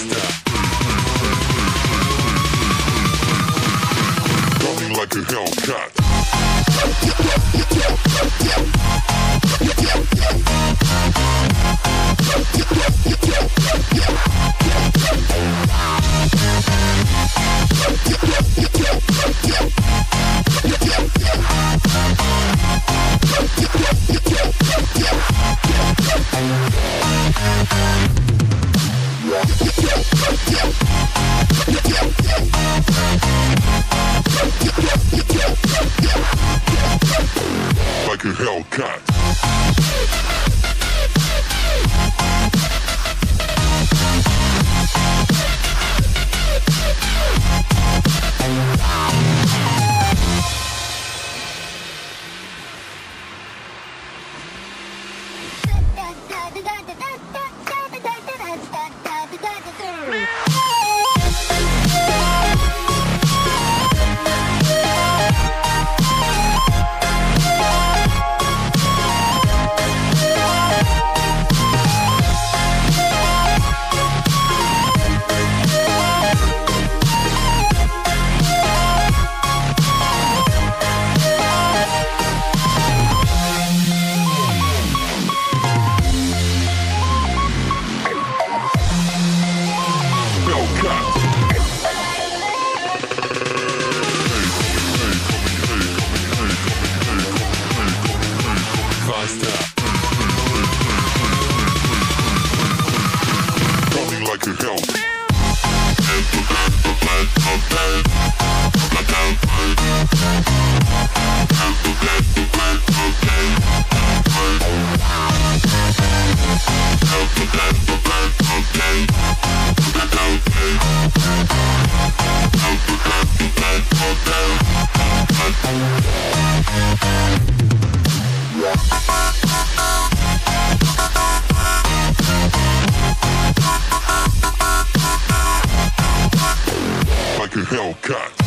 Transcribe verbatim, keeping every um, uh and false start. fiesta. Running like a Hellcat. Like a Hellcat. Hellcat.